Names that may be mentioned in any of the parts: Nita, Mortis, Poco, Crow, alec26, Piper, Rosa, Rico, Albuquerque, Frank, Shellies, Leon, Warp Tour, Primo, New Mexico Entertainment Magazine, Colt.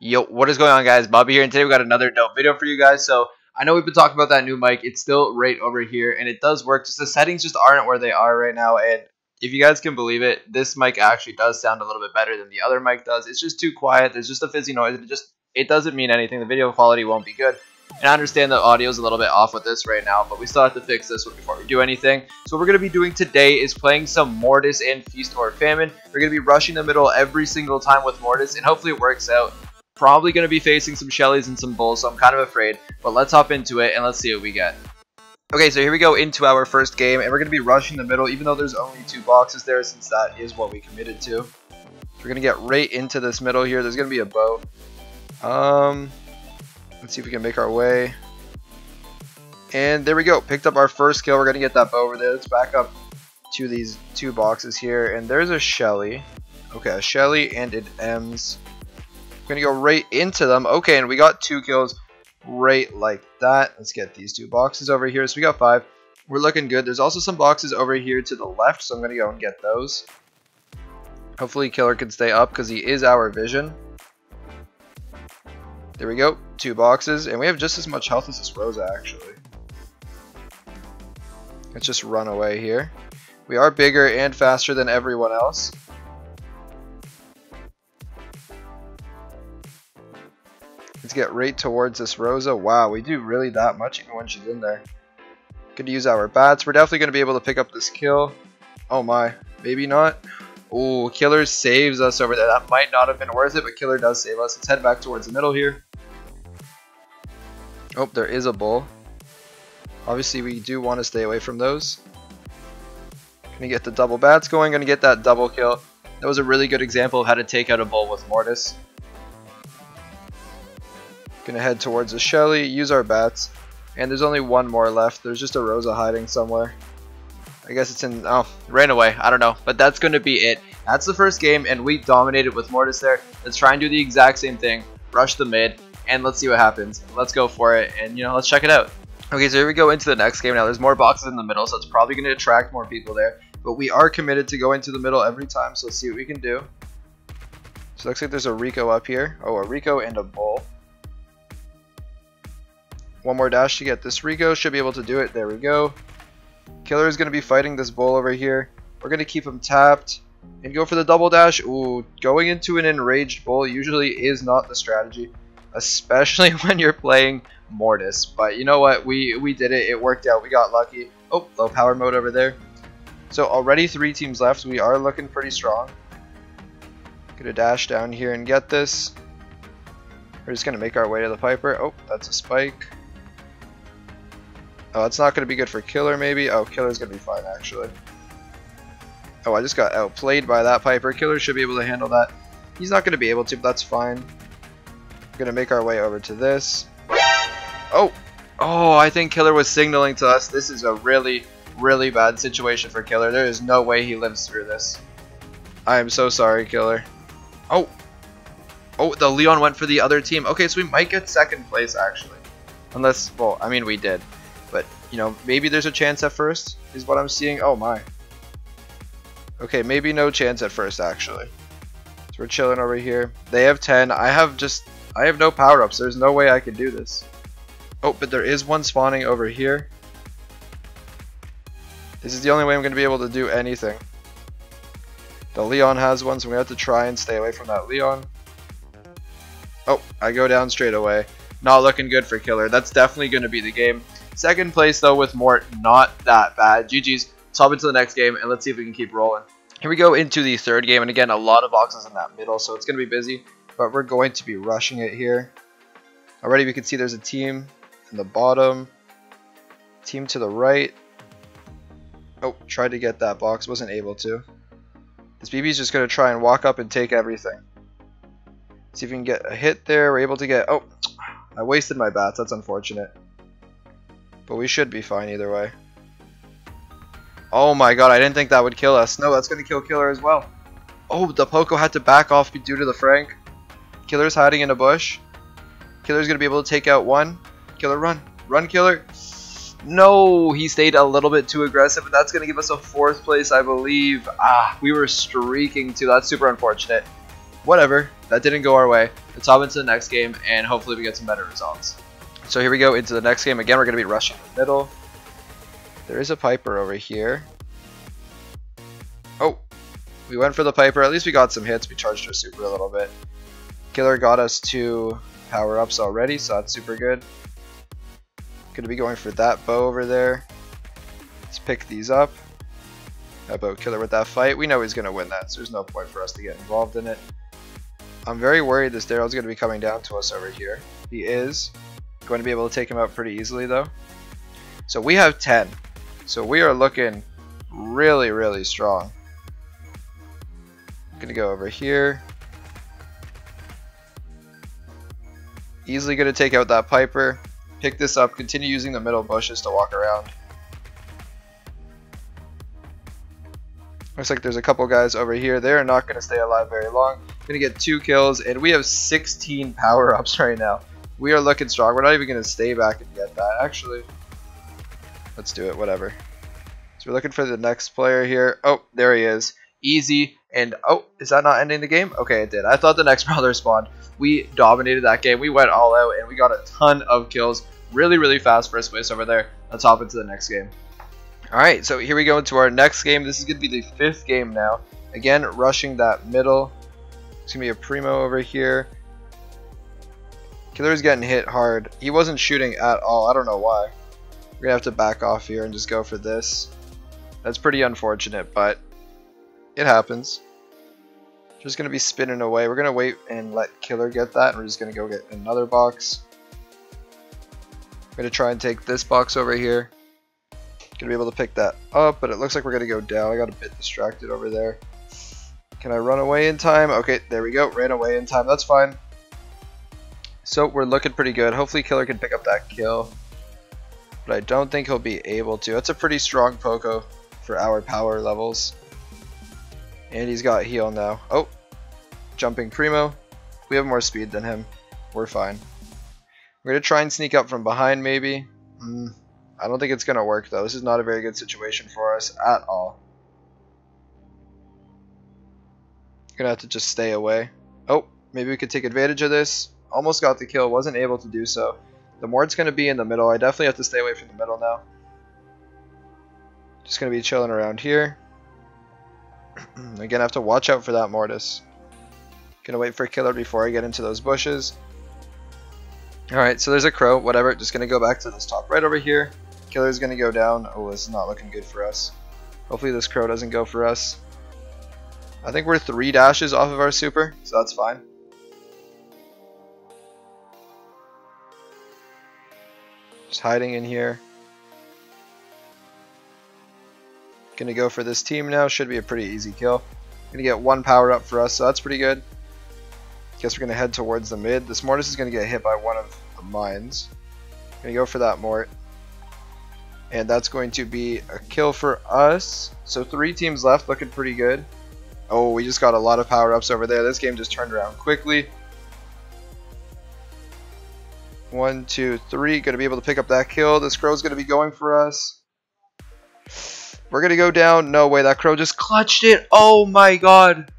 Yo, what is going on, guys? Bobby here, and today we got another dope video for you guys. So I know we've been talking about that new mic. It's still right over here, and it does work. Just the settings just aren't where they are right now, and if you guys can believe it, this mic actually does sound a little bit better than the other mic does. It's just too quiet. There's just a fizzy noise. It doesn't mean anything. The video quality won't be good, and I understand the audio is a little bit off with this right now, but we still have to fix this one before we do anything. So what we're going to be doing today is playing some Mortis and Feast or Famine. We're going to be rushing the middle every single time with Mortis, and hopefully it works out. Probably going to be facing some Shellies and some Bulls, so I'm kind of afraid, but let's hop into it and let's see what we get. Okay, so here we go into our first game, and we're going to be rushing the middle, even though there's only two boxes there, since that is what we committed to. We're going to get right into this middle here. There's going to be a bow. Let's see if we can make our way. And there we go. Picked up our first kill. We're going to get that bow over there. Let's back up to these two boxes here. And there's a Shelly. Okay, a Shelly and an M's. We're going to go right into them. Okay, and we got two kills right like that. Let's get these two boxes over here. So we got five. We're looking good. There's also some boxes over here to the left. So I'm going to go and get those. Hopefully Killer can stay up because he is our vision. There we go, two boxes, and we have just as much health as this Rosa, actually. Let's just run away here. We are bigger and faster than everyone else. Let's get right towards this Rosa. Wow, we do really that much even when she's in there. Good to use our bats. We're definitely going to be able to pick up this kill. Oh my, maybe not. Oh, Killer saves us over there. That might not have been worth it, but Killer does save us. Let's head back towards the middle here. Oh, there is a bull. Obviously, we do want to stay away from those. Gonna get the double bats going. Gonna get that double kill. That was a really good example of how to take out a bull with Mortis. Gonna head towards the Shelly, use our bats. And there's only one more left. There's just a Rosa hiding somewhere. I guess it's in... oh, ran away. I don't know. But that's going to be it. That's the first game, and we dominated with Mortis there. Let's try and do the exact same thing. Rush the mid, and let's see what happens. Let's go for it, and, you know, let's check it out. Okay, so here we go into the next game now. There's more boxes in the middle, so it's probably going to attract more people there. But we are committed to going to the middle every time, so let's see what we can do. So it looks like there's a Rico up here. Oh, a Rico and a Bull. One more dash to get this Rico. Should be able to do it. There we go. Killer is going to be fighting this bull over here. We're going to keep him tapped and go for the double dash. Ooh, going into an enraged bull usually is not the strategy, especially when you're playing Mortis. But you know what? We did it. It worked out. We got lucky. Oh, low power mode over there. So already three teams left. We are looking pretty strong. Gonna dash down here and get this. We're just going to make our way to the Piper. Oh, that's a spike. Oh, it's not going to be good for Killer, maybe. Oh, Killer's going to be fine, actually. Oh, I just got outplayed by that Piper. Killer should be able to handle that. He's not going to be able to, but that's fine. We're going to make our way over to this. Oh! Oh, I think Killer was signaling to us. This is a really, really bad situation for Killer. There is no way he lives through this. I am so sorry, Killer. Oh! Oh, the Leon went for the other team. Okay, so we might get second place, actually. Unless, well, I mean, we did. But, you know, maybe there's a chance at first, is what I'm seeing. Oh, my. Okay, maybe no chance at first, actually. So we're chilling over here. They have 10. I have no power-ups. There's no way I could do this. Oh, but there is one spawning over here. This is the only way I'm going to be able to do anything. The Leon has one, so we have to try and stay away from that Leon. Oh, I go down straight away. Not looking good for Killer. That's definitely going to be the game. Second place, though, with Mort, not that bad. GG's. Let's hop into the next game, and let's see if we can keep rolling. Here we go into the third game, and again, a lot of boxes in that middle, so it's going to be busy, but we're going to be rushing it here. Already, we can see there's a team in the bottom, team to the right. Oh, tried to get that box, wasn't able to. This BB is just going to try and walk up and take everything. See if we can get a hit there. We're able to get... oh, I wasted my bats. That's unfortunate. But we should be fine either way. Oh my god, I didn't think that would kill us. No, that's going to kill Killer as well. Oh, the Poco had to back off due to the Frank. Killer's hiding in a bush. Killer's going to be able to take out one. Killer, run. Run, Killer. No, he stayed a little bit too aggressive, but that's going to give us a fourth place, I believe. Ah, we were streaking too. That's super unfortunate. whatever, that didn't go our way. Let's hop into the next game and hopefully we get some better results. So here we go into the next game. Again, we're going to be rushing the middle. There is a Piper over here. Oh, we went for the Piper. At least we got some hits. We charged her super a little bit. Killer got us 2 power-ups already, so that's super good. Going to be going for that bow over there. Let's pick these up. That bow killer with that fight. We know he's going to win that, so there's no point for us to get involved in it. I'm very worried this Daryl's going to be coming down to us over here. He is going to be able to take him out pretty easily, though. So we have 10. So we are looking really, really strong. Going to go over here. Easily going to take out that Piper. Pick this up. Continue using the middle bushes to walk around. Looks like there's a couple guys over here. They're not going to stay alive very long. Going to get 2 kills, and we have 16 power-ups right now. We are looking strong. We're not even going to stay back and get that. Actually, let's do it. Whatever. So we're looking for the next player here. Oh, there he is. Easy. And oh, is that not ending the game? Okay, it did. I thought the next brother spawned. We dominated that game. We went all out, and we got a ton of kills. Really, really fast first place over there. Let's hop into the next game. All right, so here we go into our next game. This is going to be the 5th game now. Again, rushing that middle. It's going to be a Primo over here. Killer's getting hit hard. He wasn't shooting at all. I don't know why. We're going to have to back off here and just go for this. That's pretty unfortunate, but it happens. Just going to be spinning away. We're going to wait and let Killer get that, and we're just going to go get another box. We're going to try and take this box over here. Going to be able to pick that up, but it looks like we're going to go down. I got a bit distracted over there. Can I run away in time? Okay, there we go. Ran away in time. That's fine. So we're looking pretty good. Hopefully Killer can pick up that kill, but I don't think he'll be able to. That's a pretty strong Poco for our power levels. And he's got heal now. Oh, jumping Primo. We have more speed than him. We're fine. We're going to try and sneak up from behind maybe. I don't think it's going to work though. This is not a very good situation for us at all. Going to have to just stay away. Oh, maybe we could take advantage of this. Almost got the kill. Wasn't able to do so. The Mort's going to be in the middle. I definitely have to stay away from the middle now. Just going to be chilling around here. Again, I have to watch out for that Mortis. Gonna wait for a Killer before I get into those bushes. Alright, so there's a Crow, whatever. Just gonna go back to this top right over here. Killer's gonna go down. Oh, this is not looking good for us. Hopefully this Crow doesn't go for us. I think we're 3 dashes off of our super, so that's fine. Just hiding in here. Gonna go for this team now. Should be a pretty easy kill. Gonna get 1 power up for us, so that's pretty good. Guess we're gonna head towards the mid. This Mortis is gonna get hit by one of the mines. Gonna go for that Mort, and that's going to be a kill for us. So 3 teams left, looking pretty good. Oh, we just got a lot of power ups over there. This game just turned around quickly. 1, 2, 3. Gonna be able to pick up that kill. This Crow's gonna be going for us. We're going to go down. No way. That Crow just clutched it. Oh my god.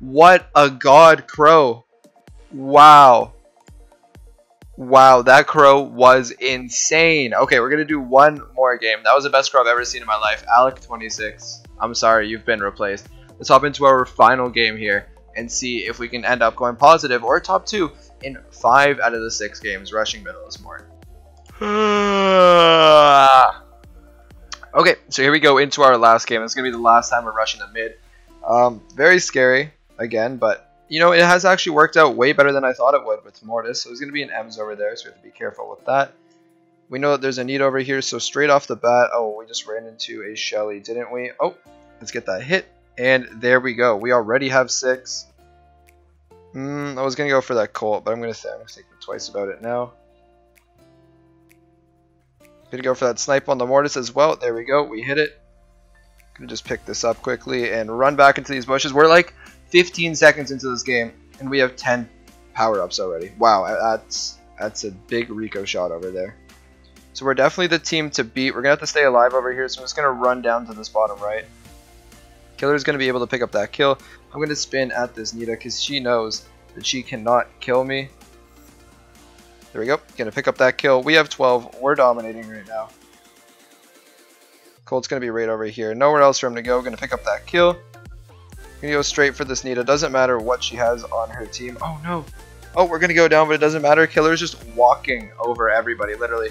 What a god, Crow. Wow. Wow, that Crow was insane. Okay, we're going to do one more game. That was the best Crow I've ever seen in my life. alec26. I'm sorry, you've been replaced. Let's hop into our final game here and see if we can end up going positive or top 2 in 5 out of the 6 games. Rushing middle is more. Okay, so here we go into our last game. It's going to be the last time we're rushing the mid. Very scary, again, but, you know, it has actually worked out way better than I thought it would with Mortis. So there's going to be an Ems over there, so we have to be careful with that. We know that there's a need over here, so straight off the bat, oh, we just ran into a Shelly, didn't we? Oh, let's get that hit, and there we go. We already have 6. I was going to go for that Colt, but I'm going to think twice about it now. Gonna go for that snipe on the Mortis as well. There we go. We hit it. Gonna just pick this up quickly and run back into these bushes. We're like 15 seconds into this game, and we have 10 power-ups already. Wow, that's a big Rico shot over there. So we're definitely the team to beat. We're gonna have to stay alive over here, so I'm just gonna run down to this bottom right. Killer's going to be able to pick up that kill. I'm going to spin at this Nita because she knows that she cannot kill me. There we go. Going to pick up that kill. We have 12. We're dominating right now. Colt's going to be right over here. Nowhere else for him to go. Going to pick up that kill. Going to go straight for this Nita. Doesn't matter what she has on her team. Oh, no. Oh, we're going to go down, but it doesn't matter. Killer's just walking over everybody, literally.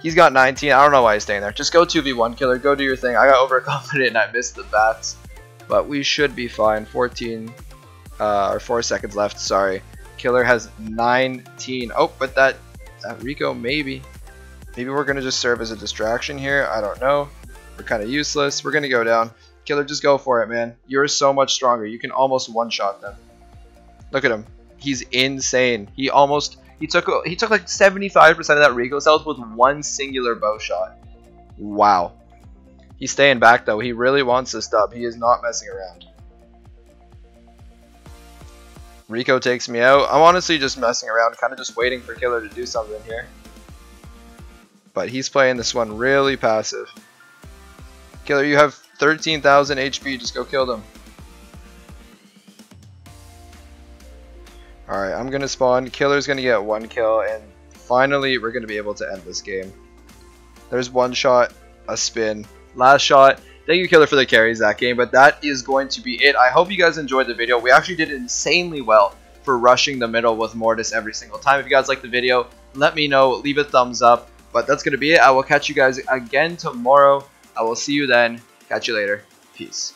He's got 19. I don't know why he's staying there. Just go 2v1, Killer. Go do your thing. I got overconfident and I missed the bats. But we should be fine. 4 seconds left. Sorry. Killer has 19. Oh, but that Rico, maybe. Maybe we're going to just serve as a distraction here. I don't know. We're kind of useless. We're going to go down. Killer, just go for it, man. You're so much stronger. You can almost one-shot them. Look at him. He's insane. He almost... He took like 75% of that Rico cells with one singular bow shot. Wow. He's staying back though. He really wants this dub. He is not messing around. Rico takes me out. I'm honestly just messing around, kind of just waiting for Killer to do something here. But he's playing this one really passive. Killer, you have 13,000 HP. Just go kill them. Alright, I'm gonna spawn. Killer's gonna get one kill, and finally we're gonna be able to end this game. There's one shot, a spin, last shot. Thank you, Killer, for the carries that game, but that is going to be it. I hope you guys enjoyed the video. We actually did insanely well for rushing the middle with Mortis every single time. If you guys liked the video, let me know. Leave a thumbs up. But that's gonna be it. I will catch you guys again tomorrow. I will see you then. Catch you later. Peace.